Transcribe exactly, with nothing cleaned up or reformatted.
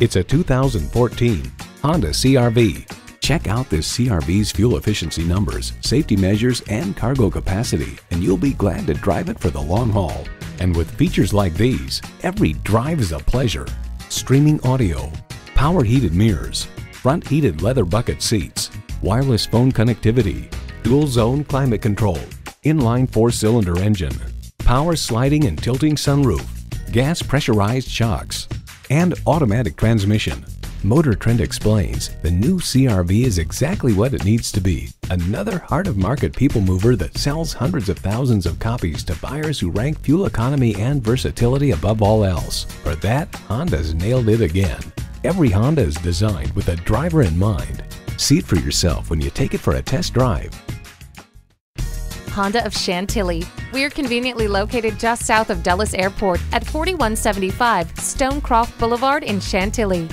It's a two thousand fourteen Honda C R V. Check out this C R V's fuel efficiency numbers, safety measures, and cargo capacity, and you'll be glad to drive it for the long haul. And with features like these, every drive is a pleasure. Streaming audio, power heated mirrors, front heated leather bucket seats, wireless phone connectivity, dual zone climate control, inline four-cylinder engine, power sliding and tilting sunroof, gas pressurized shocks, and automatic transmission. Motor Trend explains the new C R V is exactly what it needs to be. Another heart-of-market people mover that sells hundreds of thousands of copies to buyers who rank fuel economy and versatility above all else. For that, Honda's nailed it again. Every Honda is designed with a driver in mind. See it for yourself when you take it for a test drive. Honda of Chantilly. We're conveniently located just south of Dulles Airport at forty-one seventy-five Stonecroft Boulevard in Chantilly.